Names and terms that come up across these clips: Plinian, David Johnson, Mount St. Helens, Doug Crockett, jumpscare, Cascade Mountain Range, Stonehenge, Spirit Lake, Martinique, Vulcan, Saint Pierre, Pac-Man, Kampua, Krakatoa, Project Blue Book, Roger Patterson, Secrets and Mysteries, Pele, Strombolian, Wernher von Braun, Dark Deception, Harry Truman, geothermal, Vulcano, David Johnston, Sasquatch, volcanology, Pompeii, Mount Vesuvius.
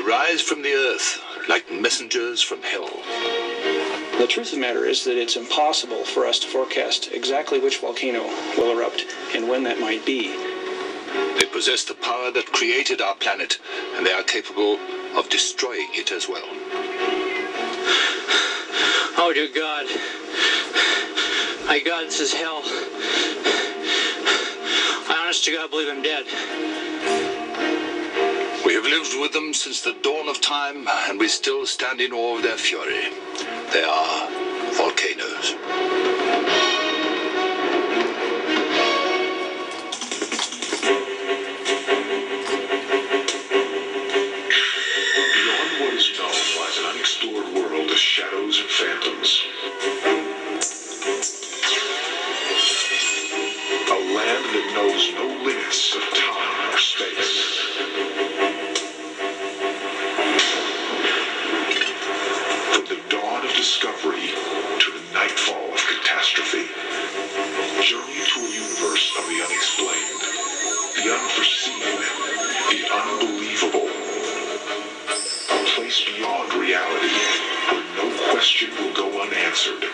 They rise from the earth like messengers from hell. The truth of the matter is that it's impossible for us to forecast exactly which volcano will erupt and when that might be. They possess the power that created our planet, and they are capable of destroying it as well. Oh, dear God. My God, this is hell. I honest to God believe I'm dead. We have lived with them since the dawn of time, and we still stand in awe of their fury. They are volcanoes. Beyond what is known lies an unexplored world of shadows and phantoms. A land that knows no limits of time or space. Discovery to the nightfall of catastrophe. Journey to a universe of the unexplained, the unforeseen, the unbelievable. A place beyond reality where no question will go unanswered. A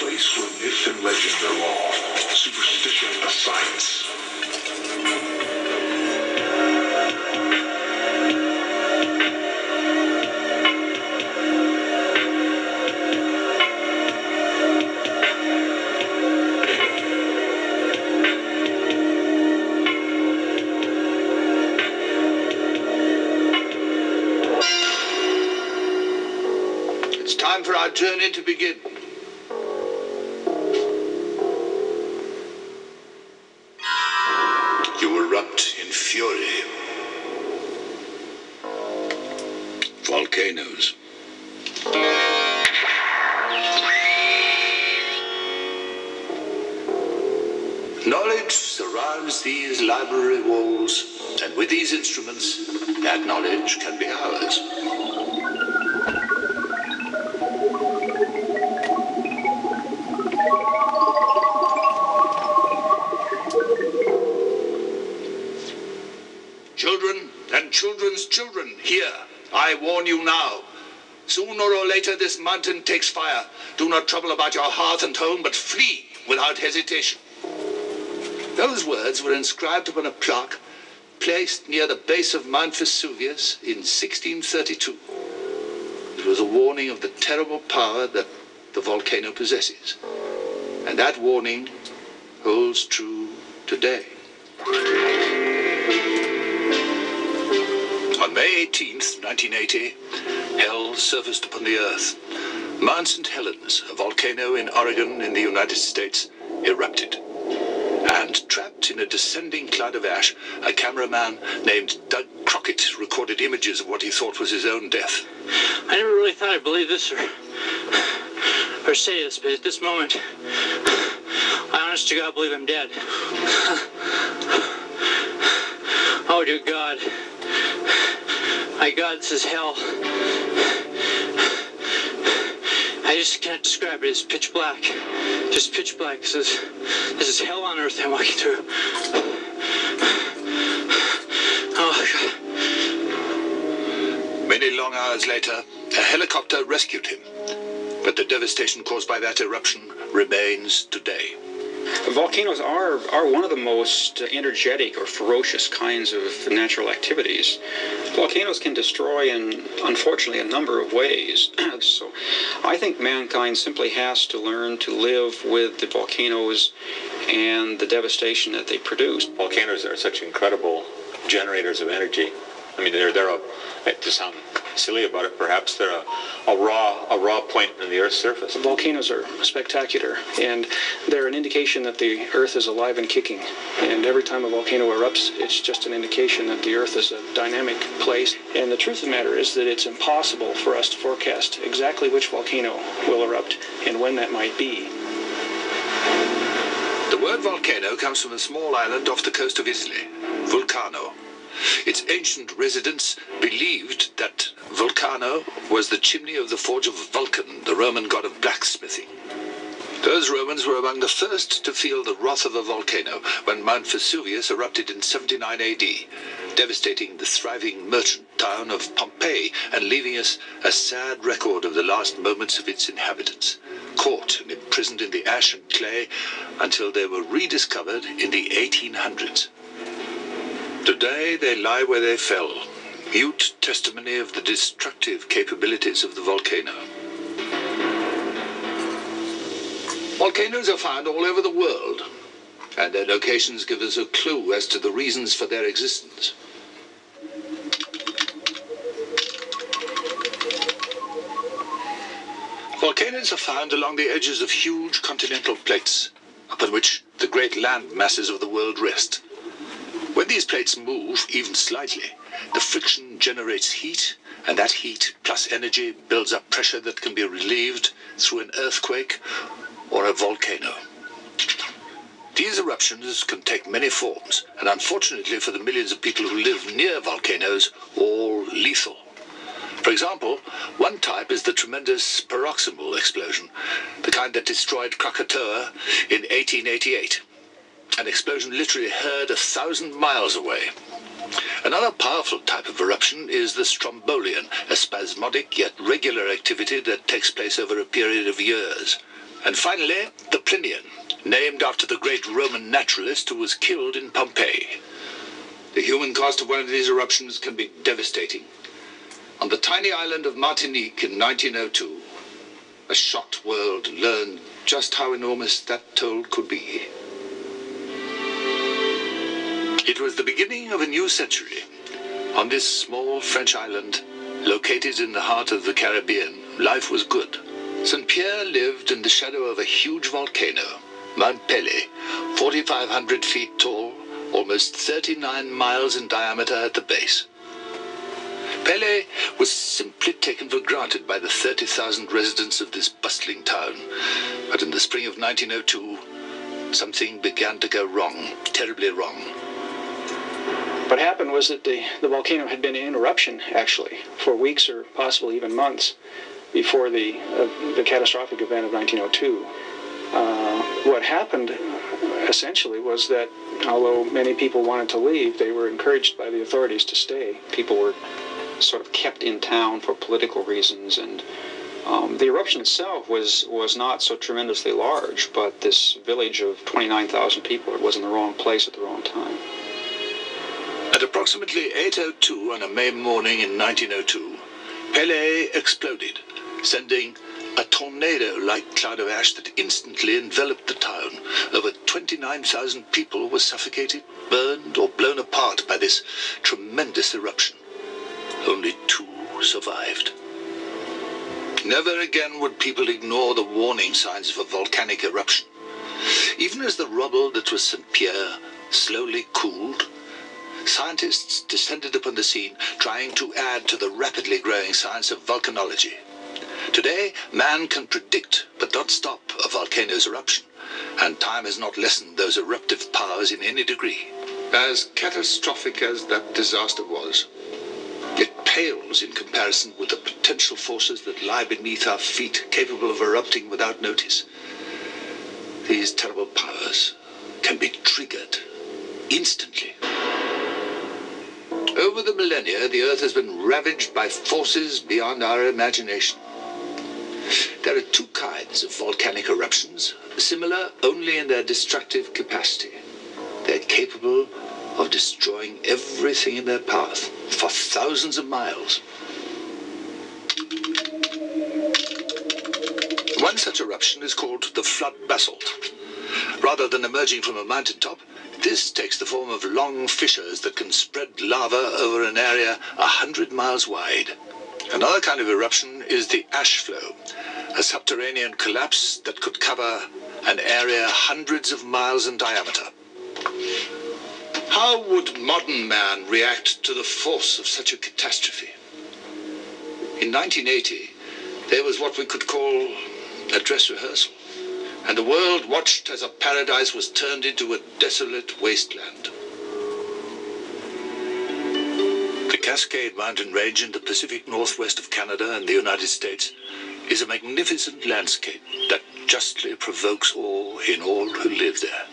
place where myth and legend are law, superstition a science. Journey to begin. You erupt in fury. Volcanoes. Knowledge surrounds these library walls, and with these instruments, that knowledge can be ours. Children's children, here, I warn you now. Sooner or later this mountain takes fire. Do not trouble about your hearth and home, but flee without hesitation. Those words were inscribed upon a plaque placed near the base of Mount Vesuvius in 1632. It was a warning of the terrible power that the volcano possesses. And that warning holds true today. On May 18th, 1980, hell surfaced upon the earth. Mount St. Helens, a volcano in Oregon in the United States, erupted. And trapped in a descending cloud of ash, a cameraman named Doug Crockett recorded images of what he thought was his own death. I never really thought I'd believe this or say this, but at this moment, I honest to God believe I'm dead. Oh, dear God. My God, this is hell. I just can't describe it. It's pitch black. Just pitch black. This is hell on earth I'm walking through. Oh, God. Many long hours later, a helicopter rescued him. But the devastation caused by that eruption remains today. Volcanoes are one of the most energetic or ferocious kinds of natural activities. Volcanoes can destroy in, unfortunately, a number of ways. So I think mankind simply has to learn to live with the volcanoes and the devastation that they produce. Volcanoes are such incredible generators of energy. I mean, to sound silly about it, perhaps they're a raw point in the Earth's surface. Volcanoes are spectacular, and they're an indication that the Earth is alive and kicking. And every time a volcano erupts, it's just an indication that the Earth is a dynamic place. And the truth of the matter is that it's impossible for us to forecast exactly which volcano will erupt and when that might be. The word volcano comes from a small island off the coast of Italy, Vulcano. Its ancient residents believed that Vulcano was the chimney of the forge of Vulcan, the Roman god of blacksmithing. Those Romans were among the first to feel the wrath of a volcano when Mount Vesuvius erupted in 79 AD, devastating the thriving merchant town of Pompeii and leaving us a sad record of the last moments of its inhabitants, caught and imprisoned in the ash and clay until they were rediscovered in the 1800s. Today they lie where they fell, mute testimony of the destructive capabilities of the volcano. Volcanoes are found all over the world, and their locations give us a clue as to the reasons for their existence. Volcanoes are found along the edges of huge continental plates, upon which the great land masses of the world rest. When these plates move, even slightly, the friction generates heat, and that heat plus energy builds up pressure that can be relieved through an earthquake or a volcano. These eruptions can take many forms, and unfortunately for the millions of people who live near volcanoes, all lethal. For example, one type is the tremendous paroxysmal explosion, the kind that destroyed Krakatoa in 1888. An explosion literally heard 1,000 miles away. Another powerful type of eruption is the Strombolian, a spasmodic yet regular activity that takes place over a period of years. And finally, the Plinian, named after the great Roman naturalist who was killed in Pompeii. The human cost of one of these eruptions can be devastating. On the tiny island of Martinique in 1902, a shocked world learned just how enormous that toll could be. It was the beginning of a new century. On this small French island, located in the heart of the Caribbean, life was good. Saint Pierre lived in the shadow of a huge volcano, Mount Pelée, 4,500 feet tall, almost 39 miles in diameter at the base. Pele was simply taken for granted by the 30,000 residents of this bustling town. But in the spring of 1902, something began to go wrong, terribly wrong. What happened was that the volcano had been in eruption, actually, for weeks or possibly even months before the catastrophic event of 1902. What happened, essentially, was that although many people wanted to leave, they were encouraged by the authorities to stay. People were sort of kept in town for political reasons, and the eruption itself was not so tremendously large, but this village of 29,000 people, it was in the wrong place at the wrong time. At approximately 8:02 on a May morning in 1902, Pele exploded, sending a tornado-like cloud of ash that instantly enveloped the town. Over 29,000 people were suffocated, burned, or blown apart by this tremendous eruption. Only 2 survived. Never again would people ignore the warning signs of a volcanic eruption. Even as the rubble that was St. Pierre slowly cooled, scientists descended upon the scene, trying to add to the rapidly growing science of volcanology. Today, man can predict, but not stop, a volcano's eruption, and time has not lessened those eruptive powers in any degree. As catastrophic as that disaster was, it pales in comparison with the potential forces that lie beneath our feet, capable of erupting without notice. These terrible powers can be triggered instantly. Over the millennia, the Earth has been ravaged by forces beyond our imagination. There are 2 kinds of volcanic eruptions, similar only in their destructive capacity. They're capable of destroying everything in their path for thousands of miles. One such eruption is called the flood basalt. Rather than emerging from a mountaintop, this takes the form of long fissures that can spread lava over an area 100 miles wide. Another kind of eruption is the ash flow, a subterranean collapse that could cover an area hundreds of miles in diameter. How would modern man react to the force of such a catastrophe? In 1980, there was what we could call a dress rehearsal, and the world watched as a paradise was turned into a desolate wasteland. The Cascade Mountain Range in the Pacific Northwest of Canada and the United States is a magnificent landscape that justly provokes awe in all who live there.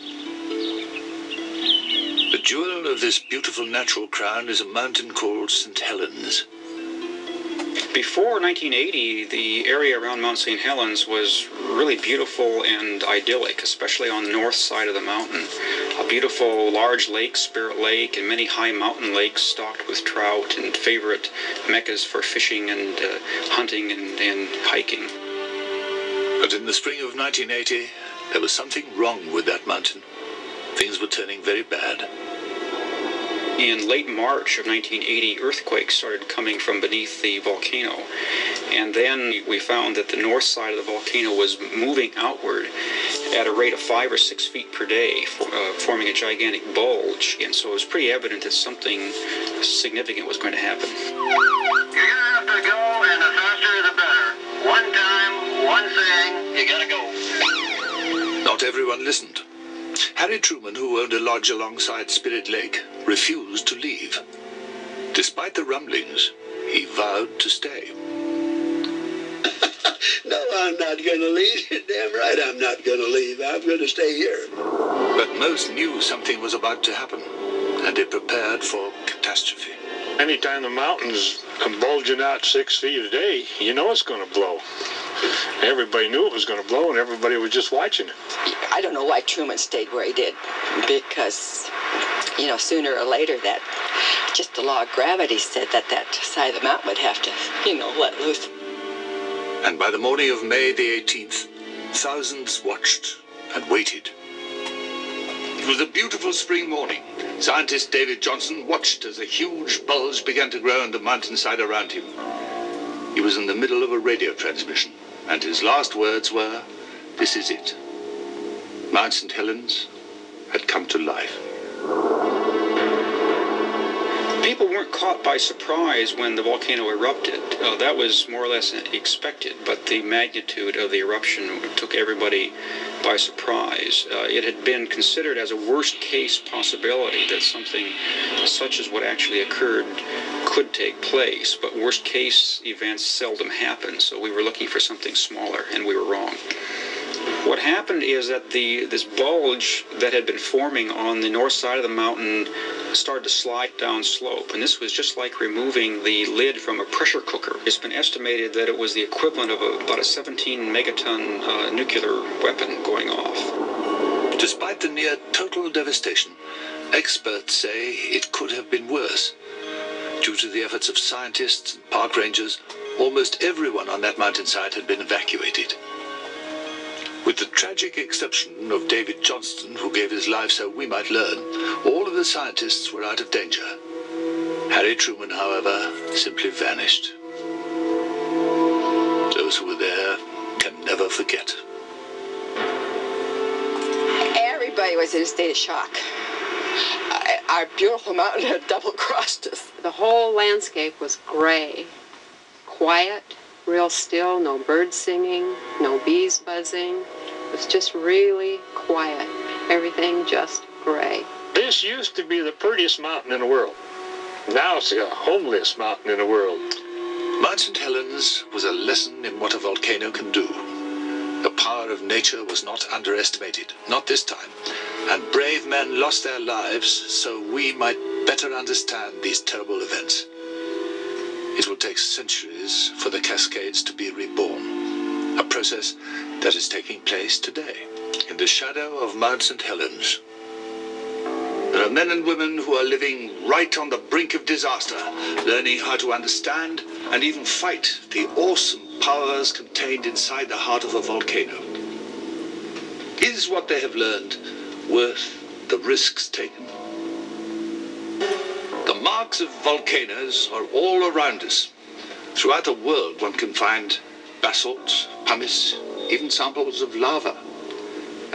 jewel of this beautiful natural crown is a mountain called St. Helens. Before 1980, the area around Mount St. Helens was really beautiful and idyllic, especially on the north side of the mountain. A beautiful large lake, Spirit Lake, and many high mountain lakes stocked with trout and favorite meccas for fishing and hunting and hiking. But in the spring of 1980, there was something wrong with that mountain. Things were turning very bad. In late March of 1980, earthquakes started coming from beneath the volcano. And then we found that the north side of the volcano was moving outward at a rate of 5 or 6 feet per day, forming a gigantic bulge. And so it was pretty evident that something significant was going to happen. You have to go, and the faster the better. One time, one thing, you gotta go. Not everyone listened. Harry Truman, who owned a lodge alongside Spirit Lake, refused to leave. Despite the rumblings, he vowed to stay. No, I'm not going to leave. Damn right I'm not going to leave. I'm going to stay here. But most knew something was about to happen, and they prepared for catastrophe. Anytime the mountains come bulging out 6 feet a day, you know it's going to blow. Everybody knew it was going to blow, and everybody was just watching it. I don't know why Truman stayed where he did, because, you know, sooner or later that, just the law of gravity said that that side of the mountain would have to, you know, let loose. And by the morning of May the 18th, thousands watched and waited. It was a beautiful spring morning. Scientist David Johnson watched as a huge bulge began to grow on the mountainside around him. He was in the middle of a radio transmission, and his last words were, "This is it. Mount St. Helens had come to life." People weren't caught by surprise when the volcano erupted. That was more or less expected, but the magnitude of the eruption took everybody by surprise. It had been considered as a worst-case possibility that something such as what actually occurred could take place, but worst-case events seldom happen, so we were looking for something smaller, and we were wrong. What happened is that this bulge that had been forming on the north side of the mountain started to slide down slope, and this was just like removing the lid from a pressure cooker. It's been estimated that it was the equivalent of about a 17-megaton nuclear weapon going off. Despite the near total devastation, experts say it could have been worse. Due to the efforts of scientists and park rangers, almost everyone on that mountainside had been evacuated. With the tragic exception of David Johnston, who gave his life so we might learn, all of the scientists were out of danger. Harry Truman, however, simply vanished. Those who were there can never forget. Everybody was in a state of shock. Our beautiful mountain had double-crossed us. The whole landscape was gray, quiet, real still, no birds singing, no bees buzzing. It was just really quiet. Everything just gray. This used to be the prettiest mountain in the world. Now it's the homeliest mountain in the world. Mount St. Helens was a lesson in what a volcano can do. The power of nature was not underestimated, not this time. And brave men lost their lives so we might better understand these terrible events. It will take centuries for the Cascades to be reborn, a process that is taking place today in the shadow of Mount St. Helens. There are men and women who are living right on the brink of disaster, learning how to understand and even fight the awesome powers contained inside the heart of a volcano. Is what they have learned worth the risks taken? The marks of volcanoes are all around us. Throughout the world, one can find basalt, pumice, even samples of lava.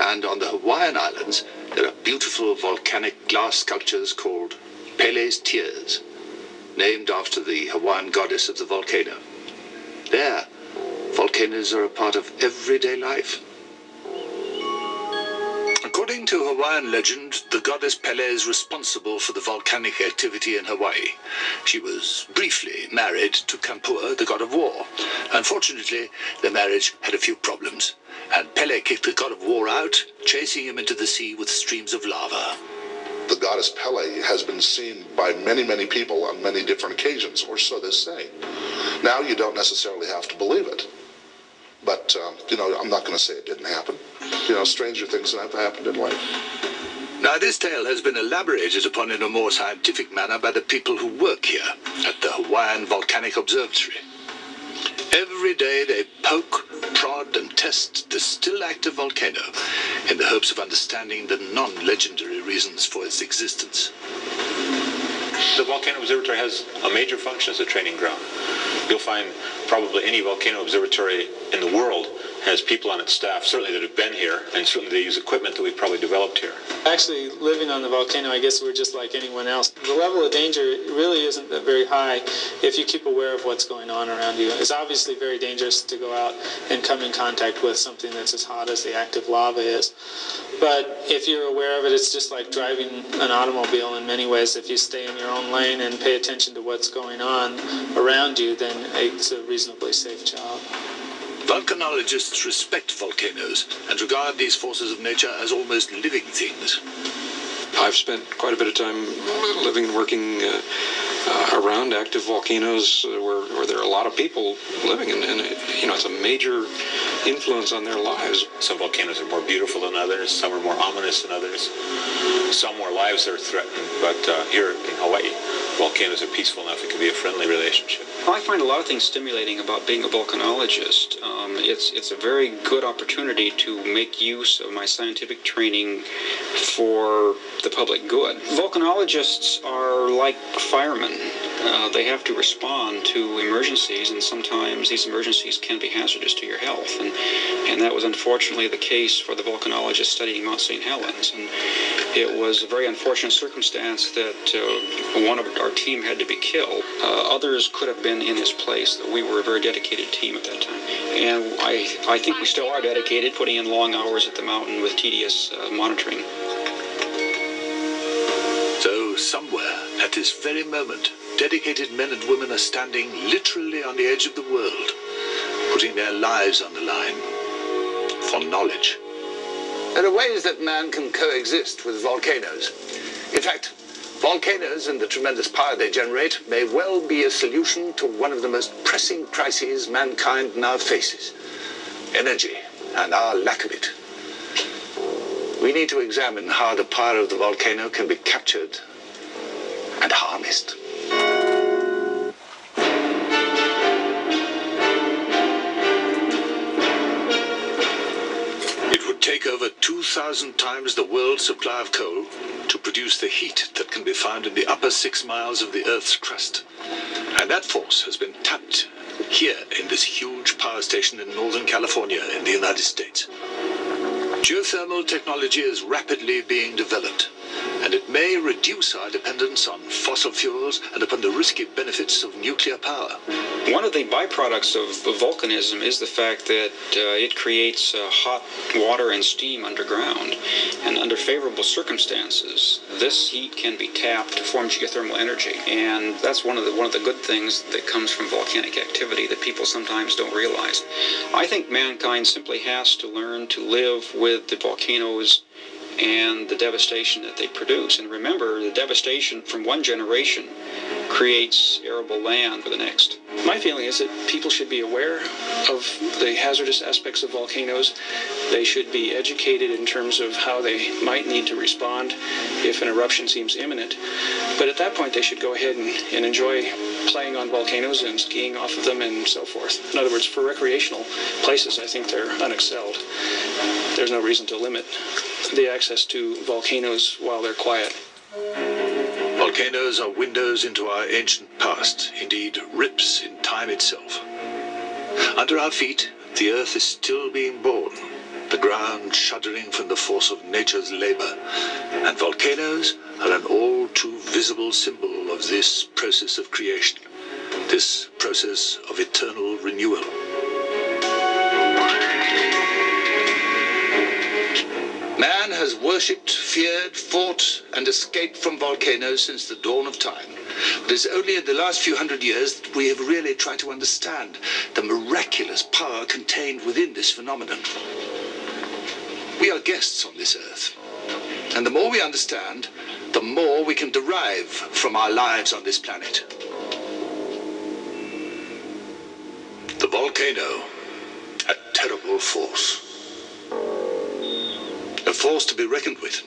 And on the Hawaiian Islands, there are beautiful volcanic glass sculptures called Pele's Tears, named after the Hawaiian goddess of the volcano. There, volcanoes are a part of everyday life. According to Hawaiian legend, the goddess Pele is responsible for the volcanic activity in Hawaii. She was briefly married to Kampua, the god of war. Unfortunately, their marriage had a few problems, and Pele kicked the god of war out, chasing him into the sea with streams of lava. the goddess Pele has been seen by many, many people on many different occasions, or so they say. Now you don't necessarily have to believe it. But, you know, I'm not going to say it didn't happen. You know, stranger things have happened in life. Now, this tale has been elaborated upon in a more scientific manner by the people who work here at the Hawaiian Volcanic Observatory. Every day they poke, prod, and test the still active volcano in the hopes of understanding the non-legendary reasons for its existence. The Volcano Observatory has a major function as a training ground. You'll find probably any volcano observatory in the world has people on its staff, certainly that have been here, and certainly they use equipment that we've probably developed here. Actually, living on the volcano, I guess we're just like anyone else. The level of danger really isn't that very high if you keep aware of what's going on around you. It's obviously very dangerous to go out and come in contact with something that's as hot as the active lava is. But if you're aware of it, it's just like driving an automobile in many ways. If you stay in your own lane and pay attention to what's going on around you, then it's a reasonably safe job. Volcanologists respect volcanoes and regard these forces of nature as almost living things. I've spent quite a bit of time living and working around active volcanoes where there are a lot of people living, and you know, it's a major influence on their lives. Some volcanoes are more beautiful than others, some are more ominous than others, some where lives are threatened, but here in Hawaii, volcanoes are peaceful enough, it can be a friendly relationship. Well, I find a lot of things stimulating about being a volcanologist. It's a very good opportunity to make use of my scientific training for the public good. Volcanologists are like firemen. They have to respond to emergencies, and sometimes these emergencies can be hazardous to your health. And that was unfortunately the case for the volcanologist studying Mount St. Helens. And it was a very unfortunate circumstance that one of our team had to be killed. Others could have been in his place. We were a very dedicated team at that time. And I think we still are dedicated, putting in long hours at the mountain with tedious monitoring. So somewhere at this very moment, dedicated men and women are standing literally on the edge of the world, putting their lives on the line for knowledge. There are ways that man can coexist with volcanoes. In fact, volcanoes and the tremendous power they generate may well be a solution to one of the most pressing crises mankind now faces: energy and our lack of it. We need to examine how the power of the volcano can be captured and harnessed. Take over 2,000 times the world's supply of coal to produce the heat that can be found in the upper 6 miles of the Earth's crust. And that force has been tapped here in this huge power station in Northern California in the United States. Geothermal technology is rapidly being developed, and it may reduce our dependence on fossil fuels and upon the risky benefits of nuclear power. One of the byproducts of volcanism is the fact that it creates hot water and steam underground. And under favorable circumstances, this heat can be tapped to form geothermal energy. And that's one of the good things that comes from volcanic activity that people sometimes don't realize. I think mankind simply has to learn to live with the volcanoes and the devastation that they produce. And remember, the devastation from one generation creates arable land for the next. My feeling is that people should be aware of the hazardous aspects of volcanoes. They should be educated in terms of how they might need to respond if an eruption seems imminent. But at that point, they should go ahead and enjoy playing on volcanoes and skiing off of them and so forth. In other words, for recreational places, I think they're unexcelled. There's no reason to limit the access to volcanoes while they're quiet. Volcanoes are windows into our ancient past, indeed rips in time itself. Under our feet, the earth is still being born, the ground shuddering from the force of nature's labor, and volcanoes are an all too visible symbol of this process of creation, this process of eternal renewal. Man has worshipped, feared, fought, and escaped from volcanoes since the dawn of time. But it's only in the last few hundred years that we have really tried to understand the miraculous power contained within this phenomenon. We are guests on this earth, and the more we understand, the more we can derive from our lives on this planet. The volcano, a terrible force. A force to be reckoned with.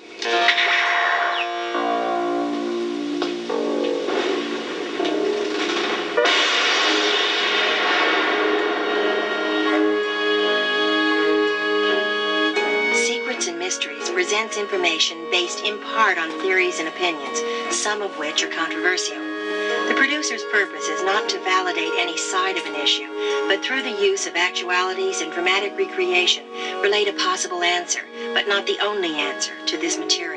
Presents information based in part on theories and opinions, some of which are controversial. The producer's purpose is not to validate any side of an issue, but through the use of actualities and dramatic recreation, relate a possible answer, but not the only answer, to this material.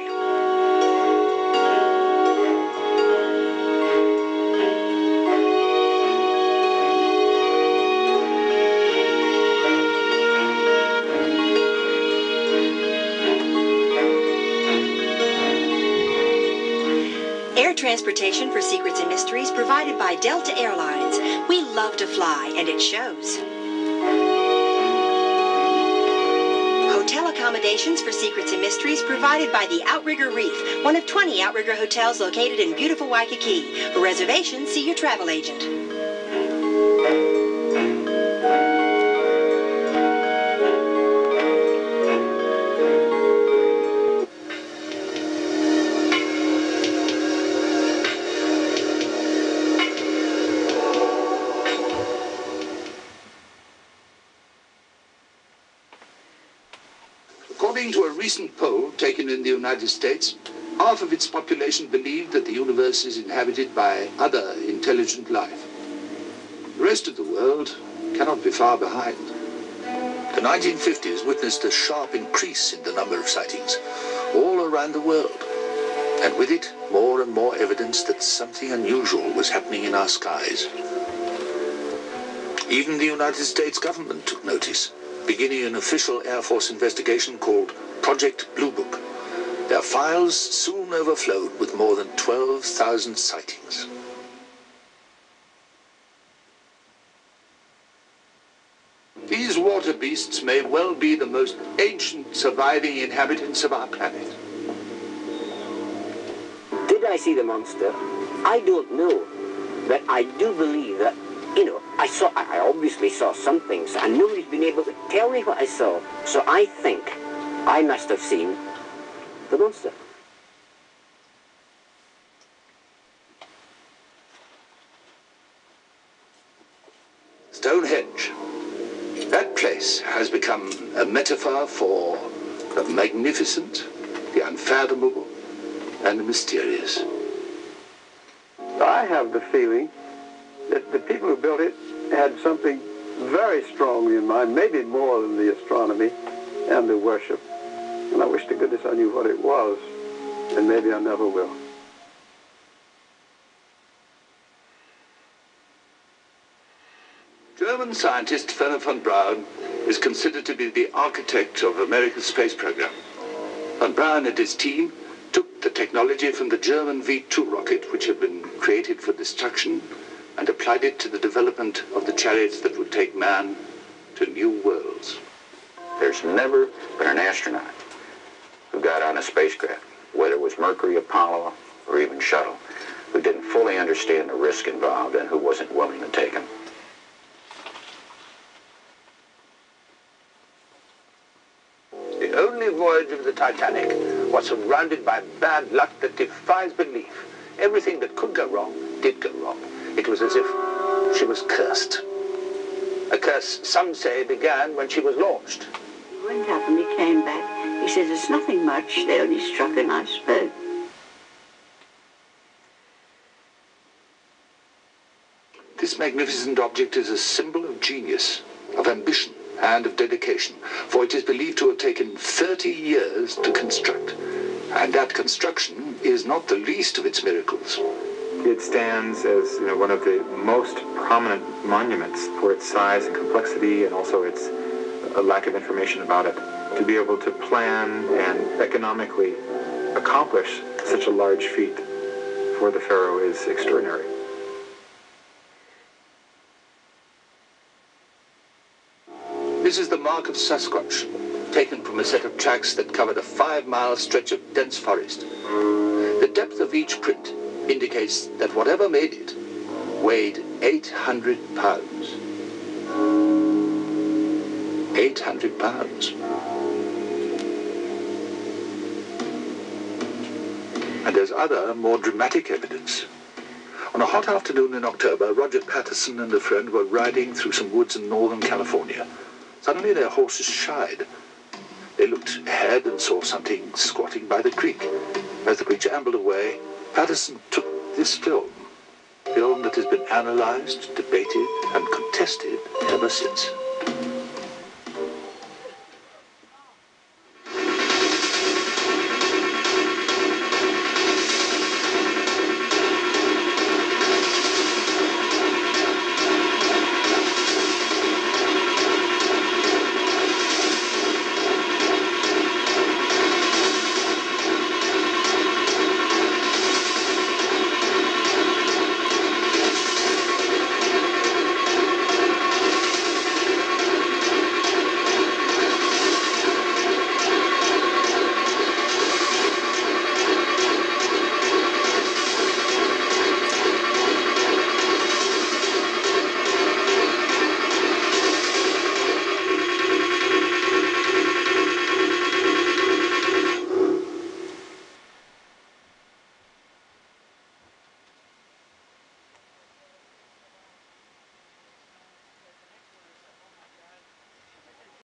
Transportation for Secrets and Mysteries provided by Delta Airlines. We love to fly, and it shows. Hotel accommodations for Secrets and Mysteries provided by the Outrigger Reef, one of 20 Outrigger hotels located in beautiful Waikiki. For reservations, see your travel agent. A recent poll taken in the United States, half of its population believed that the universe is inhabited by other intelligent life. The rest of the world cannot be far behind. The 1950s witnessed a sharp increase in the number of sightings all around the world, and with it, more and more evidence that something unusual was happening in our skies. Even the United States government took notice, beginning an official Air Force investigation called Project Blue Book. Their files soon overflowed with more than 12,000 sightings. These water beasts may well be the most ancient surviving inhabitants of our planet. Did I see the monster? I don't know, but I do believe that, you know, I obviously saw some things, and nobody's been able to tell me what I saw, so I think I must have seen the monster. Stonehenge. That place has become a metaphor for the magnificent, the unfathomable, and the mysterious. I have the feeling that the people who built it had something very strongly in mind, maybe more than the astronomy and the worship. And I wish to goodness I knew what it was, and maybe I never will. German scientist Wernher von Braun is considered to be the architect of America's space program. Von Braun and his team took the technology from the German V2 rocket, which had been created for destruction, and applied it to the development of the chariots that would take man to new worlds. There's never been an astronaut who got on a spacecraft, whether it was Mercury, Apollo, or even Shuttle, who didn't fully understand the risk involved and who wasn't willing to take them. The only voyage of the Titanic was surrounded by bad luck that defies belief. Everything that could go wrong did go wrong. It was as if she was cursed. A curse, some say, began when she was launched. He went up and he came back. He said, it's nothing much, they only struck an iceberg. This magnificent object is a symbol of genius, of ambition, and of dedication, for it is believed to have taken 30 years to construct. And that construction is not the least of its miracles. It stands as, you know, one of the most prominent monuments for its size and complexity, and also its lack of information about it. To be able to plan and economically accomplish such a large feat for the pharaoh is extraordinary. This is the mark of Sasquatch, taken from a set of tracks that covered a 5-mile stretch of dense forest. depth of each print indicates that whatever made it weighed 800 pounds. 800 pounds. And there's other, more dramatic evidence. On a hot afternoon in October, Roger Patterson and a friend were riding through some woods in northern California. Suddenly their horses shied. They looked ahead and saw something squatting by the creek. As the creature ambled away, Patterson took this film that has been analyzed, debated, and contested ever since.